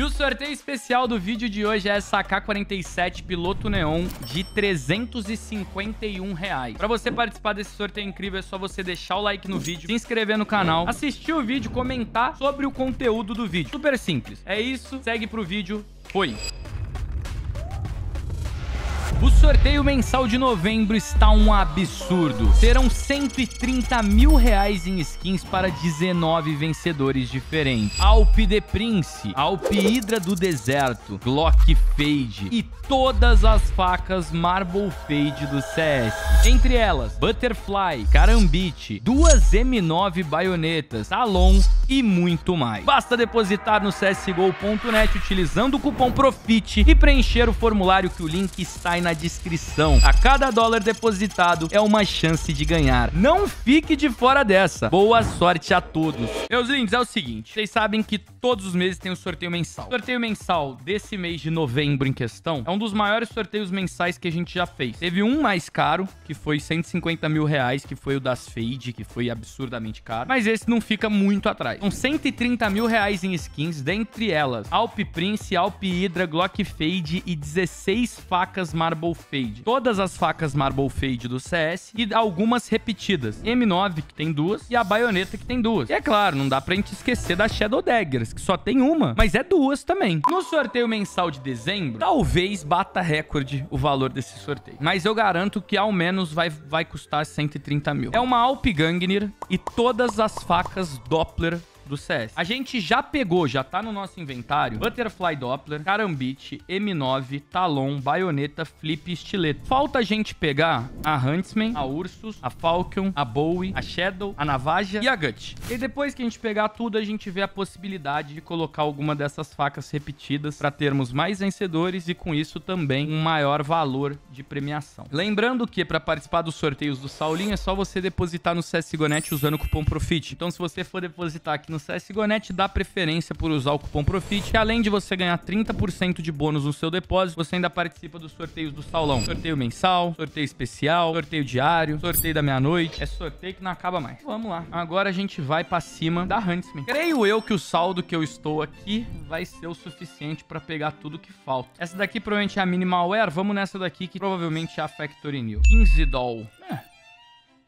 E o sorteio especial do vídeo de hoje é essa AK-47 Piloto Neon de R$351. Pra você participar desse sorteio incrível, é só você deixar o like no vídeo, se inscrever no canal, assistir o vídeo, comentar sobre o conteúdo do vídeo. Super simples. É isso, segue pro vídeo. Foi! O sorteio mensal de novembro está um absurdo. Serão R$130 mil em skins para 19 vencedores diferentes. AWP Prince, AWP Hydra do Deserto, Glock Fade e todas as facas Marble Fade do CS. Entre elas, Butterfly, Carambite, duas M9 Baionetas, Talon e muito mais. Basta depositar no csgo.net utilizando o cupom PROFIT e preencher o formulário que o link está aí na descrição. A cada dólar depositado é uma chance de ganhar. Não fique de fora dessa. Boa sorte a todos. Meus lindos, é o seguinte. Vocês sabem que todos os meses tem um sorteio mensal. O sorteio mensal desse mês de novembro em questão é um dos maiores sorteios mensais que a gente já fez. Teve um mais caro, que foi R$150 mil, que foi o das Fade, que foi absurdamente caro. Mas esse não fica muito atrás. São R$130 mil em skins, dentre elas AWP Prince, AWP Hydra, Glock Fade e 16 facas maravilhosas Marble Fade. Todas as facas Marble Fade do CS e algumas repetidas. M9, que tem duas, e a Baioneta, que tem duas. E é claro, não dá pra gente esquecer da Shadow Daggers, que só tem uma, mas é duas também. No sorteio mensal de dezembro, talvez bata recorde o valor desse sorteio. Mas eu garanto que ao menos vai custar 130 mil. É uma AWP Gungnir e todas as facas Doppler do CS. A gente já pegou, já tá no nosso inventário, Butterfly Doppler, Karambit, M9, Talon, Baioneta, Flip e Stiletto. Falta a gente pegar a Huntsman, a Ursus, a Falcon, a Bowie, a Shadow, a Navaja e a Guts. E depois que a gente pegar tudo, a gente vê a possibilidade de colocar alguma dessas facas repetidas pra termos mais vencedores e com isso também um maior valor de premiação. Lembrando que pra participar dos sorteios do Saulinho é só você depositar no csgo.net usando o cupom PROFIT. Então se você for depositar aqui no csgo.net, dá preferência por usar o cupom PROFIT, e além de você ganhar 30% de bônus no seu depósito, você ainda participa dos sorteios do Saulão. Sorteio mensal, sorteio especial, sorteio diário, sorteio da meia-noite. É sorteio que não acaba mais. Vamos lá. Agora a gente vai pra cima da Huntsman. Creio eu que o saldo que eu estou aqui vai ser o suficiente pra pegar tudo que falta. Essa daqui provavelmente é a Minimal Wear. Vamos nessa daqui que provavelmente é a Factory New. 15 doll.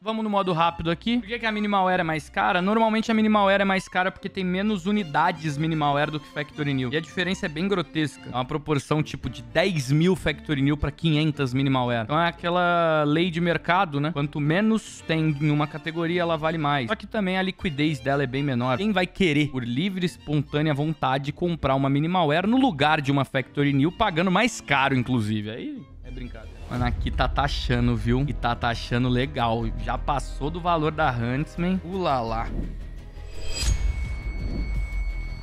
Vamos no modo rápido aqui. Por que a Minimal Wear é mais cara? Normalmente a Minimal Wear é mais cara porque tem menos unidades Minimal Wear do que Factory New. E a diferença é bem grotesca. É uma proporção tipo de 10 mil Factory New pra 500 Minimal Wear. Então é aquela lei de mercado, né? Quanto menos tem em uma categoria, ela vale mais. Só que também a liquidez dela é bem menor. Quem vai querer, por livre e espontânea vontade, comprar uma Minimal Wear no lugar de uma Factory New, pagando mais caro, inclusive? Aí é brincadeira. Mano, aqui tá taxando, viu? E tá taxando legal. Já passou do valor da Huntsman. Ulalá.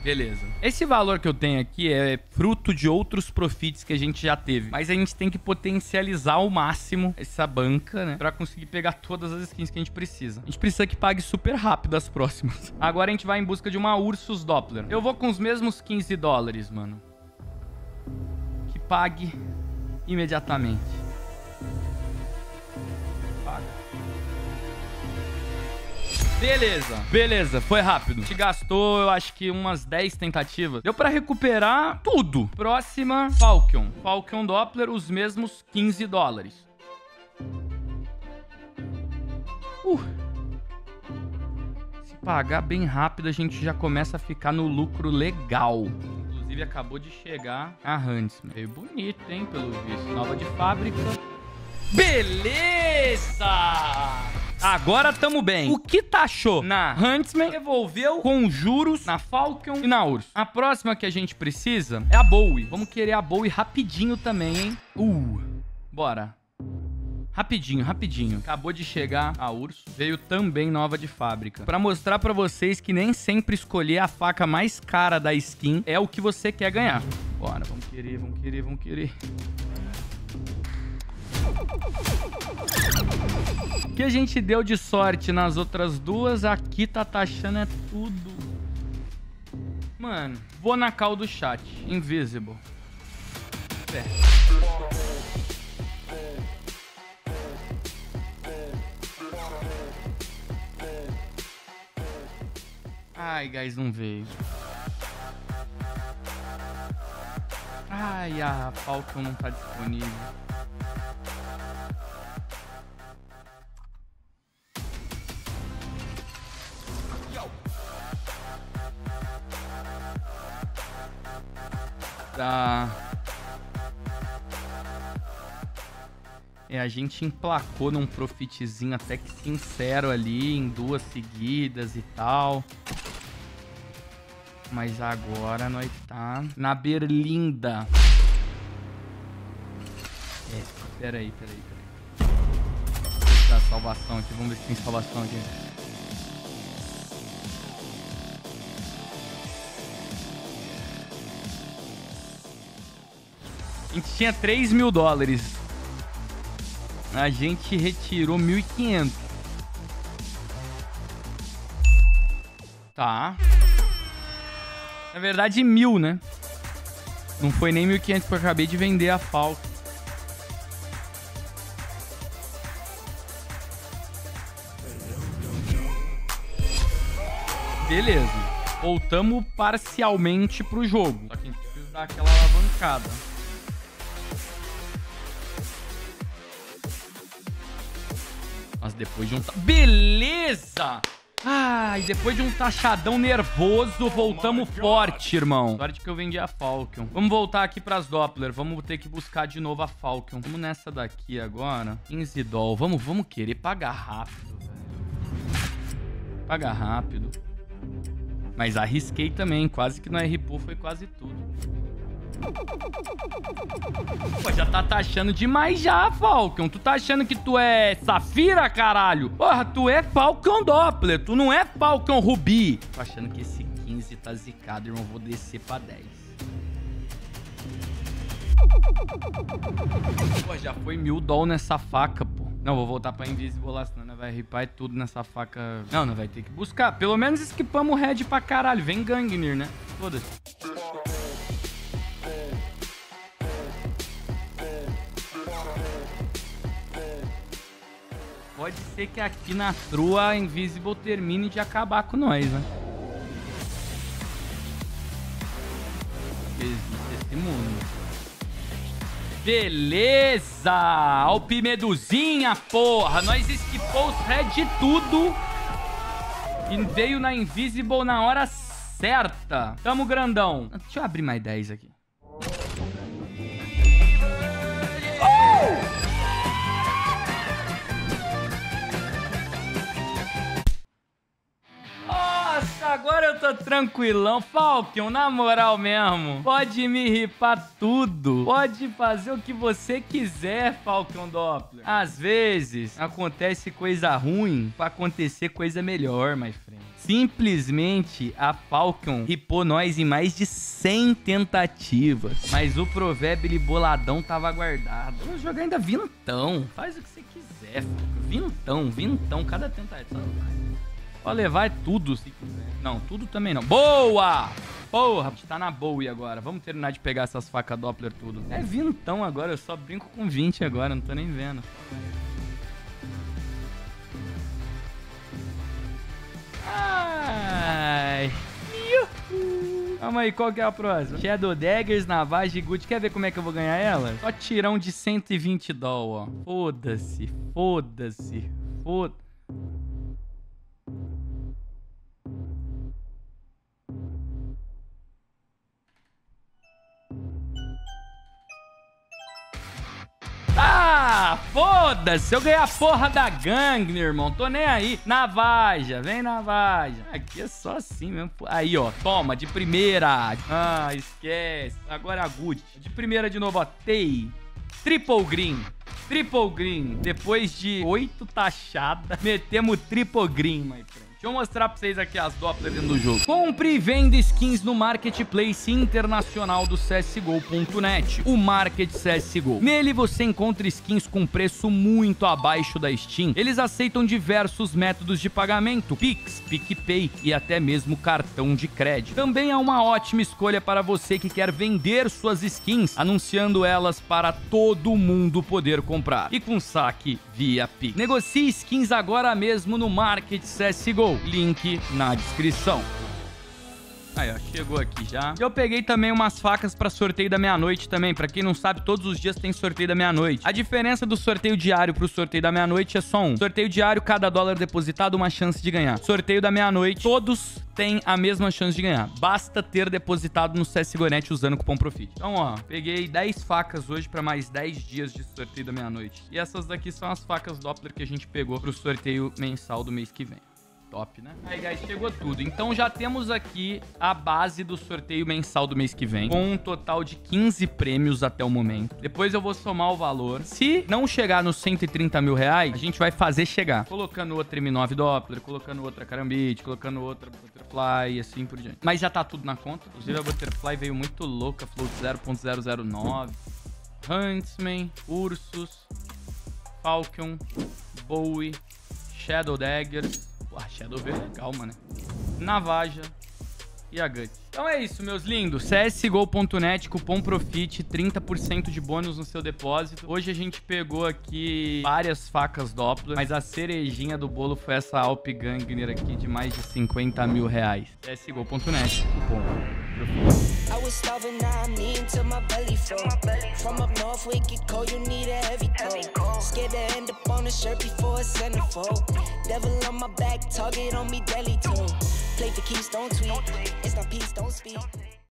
Beleza. Esse valor que eu tenho aqui é fruto de outros profits que a gente já teve. Mas a gente tem que potencializar ao máximo essa banca, né? Pra conseguir pegar todas as skins que a gente precisa. A gente precisa que pague super rápido as próximas. Agora a gente vai em busca de uma Ursus Doppler. Eu vou com os mesmos $15, mano. Que pague imediatamente. Beleza, beleza, foi rápido. A gente gastou, eu acho que umas 10 tentativas. Deu pra recuperar tudo. Próxima, Falcon. Falcon Doppler, os mesmos $15. Se pagar bem rápido, a gente já começa a ficar no lucro legal. Inclusive, acabou de chegar a Huntsman. Veio bonito, hein, pelo visto. Nova de fábrica. Beleza! Agora tamo bem. O que taxou na Huntsman, devolveu com juros na Falcon e na Ursus. A próxima que a gente precisa é a Bowie. Vamos querer a Bowie rapidinho também, hein? Bora. Rapidinho, rapidinho. Acabou de chegar a Ursus. Veio também nova de fábrica. Pra mostrar pra vocês que nem sempre escolher a faca mais cara da skin é o que você quer ganhar. Bora, vamos querer, vamos querer, vamos querer. O que a gente deu de sorte nas outras duas, aqui tá taxando é tudo. Mano, vou na cal do chat. Invisible. Ai, guys, não veio. Ai, a Falcon não tá disponível. Tá. É, a gente emplacou num profitzinho até que sincero ali, em duas seguidas e tal. Mas agora nós tá na berlinda. É, peraí. Vamos ver a salvação aqui, vamos ver se tem salvação aqui. A gente tinha 3 mil dólares. A gente retirou 1.500. Tá. Na verdade, 1.000, né? Não foi nem 1.500 que eu acabei de vender a Falcon. Beleza. Voltamos parcialmente pro jogo. Só que a gente precisa dar aquela alavancada. Mas depois de um... Beleza! Ai, depois de um taxadão nervoso, voltamos forte, irmão. Sorte que eu vendi a Falcon. Vamos voltar aqui pras Doppler. Vamos ter que buscar de novo a Falcon. Vamos nessa daqui agora. 15 doll. Vamos querer pagar rápido, velho. Pagar rápido. Mas arrisquei também. Quase que no RPU foi quase tudo. Pô, já tá taxando demais já, Falcon. Tu tá achando que tu é Safira, caralho? Porra, tu é Falcon Doppler. Tu não é Falcon Rubi. Tô achando que esse 15 tá zicado, irmão. Vou descer pra 10. Pô, já foi 1.000 doll nessa faca, pô. Não, vou voltar pra Invisible lá, senão vai ripar e tudo nessa faca. Não, não vai ter que buscar. Pelo menos esquipamos o Red pra caralho. Vem Gungnir, né? Foda-se. Pode ser que aqui na trua a Invisible termine de acabar com nós, né? Existe esse mundo. Beleza! AWP Meduzinha, porra! Nós esquipou os head de tudo. E veio na Invisible na hora certa. Tamo grandão. Deixa eu abrir mais 10 aqui. Agora eu tô tranquilão. Falcon, na moral mesmo, pode me ripar tudo. Pode fazer o que você quiser, Falcon Doppler. Às vezes, acontece coisa ruim pra acontecer coisa melhor, my friend. Simplesmente, a Falcon ripou nós em mais de 100 tentativas. Mas o provérbio boladão tava guardado. Vamos jogar ainda vintão. Faz o que você quiser, Falcon. Vintão. Cada tentativa... Pode levar é tudo, se quiser. Não, tudo também não. Boa! Porra, a gente tá na Bowie agora. Vamos terminar de pegar essas facas Doppler tudo. É vintão agora, eu só brinco com 20 agora, não tô nem vendo. Ai... Vamos aí, qual que é a próxima? Shadow Daggers, Navaja e Guts. Quer ver como é que eu vou ganhar ela? Só tirão de 120 doll, ó. Foda-se. Ah, foda-se, eu ganhei a porra da gangue, meu irmão, tô nem aí. Navaja, vem Navaja. Aqui é só assim mesmo. Aí, ó, toma, de primeira. Ah, esquece. Agora a Gucci. De primeira de novo, ó, Tei. Triple Green. Depois de 8 taxadas, metemos Triple Green, my friend. Deixa eu mostrar pra vocês aqui as Doppler dentro do jogo. Compre e venda skins no Marketplace Internacional do csgo.net, o Market CSGO. Nele você encontra skins com preço muito abaixo da Steam. Eles aceitam diversos métodos de pagamento, PIX, PicPay e até mesmo cartão de crédito. Também é uma ótima escolha para você que quer vender suas skins, anunciando elas para todo mundo poder comprar. E com saque via PIX. Negocie skins agora mesmo no Market CSGO. Link na descrição. Aí, ó, chegou aqui já. E eu peguei também umas facas pra sorteio da meia-noite também. Pra quem não sabe, todos os dias tem sorteio da meia-noite. A diferença do sorteio diário pro sorteio da meia-noite é só um. Sorteio diário, cada dólar depositado, uma chance de ganhar. Sorteio da meia-noite, todos têm a mesma chance de ganhar. Basta ter depositado no csgo.net usando o cupom PROFIT. Então, ó, peguei 10 facas hoje pra mais 10 dias de sorteio da meia-noite. E essas daqui são as facas Doppler que a gente pegou pro sorteio mensal do mês que vem. Top, né? Aí, guys, chegou tudo. Então já temos aqui a base do sorteio mensal do mês que vem, com um total de 15 prêmios até o momento. Depois eu vou somar o valor. Se não chegar nos 130 mil reais, a gente vai fazer chegar. Colocando outra M9 Doppler, colocando outra Carambite, colocando outra Butterfly e assim por diante. Mas já tá tudo na conta. Inclusive a Butterfly veio muito louca, float 0.009. Huntsman, Ursus, Falcon, Bowie, Shadow Daggers. Pô, a Shadow veio legal, mano. Navaja e a Guts. Então é isso, meus lindos. csgo.net, cupom PROFIT, 30% de bônus no seu depósito. Hoje a gente pegou aqui várias facas Doppler, mas a cerejinha do bolo foi essa AWP Gungnir aqui de mais de 50 mil reais. csgo.net, cupom PROFIT. Play the keys, don't tweet. It's not peace, don't speak.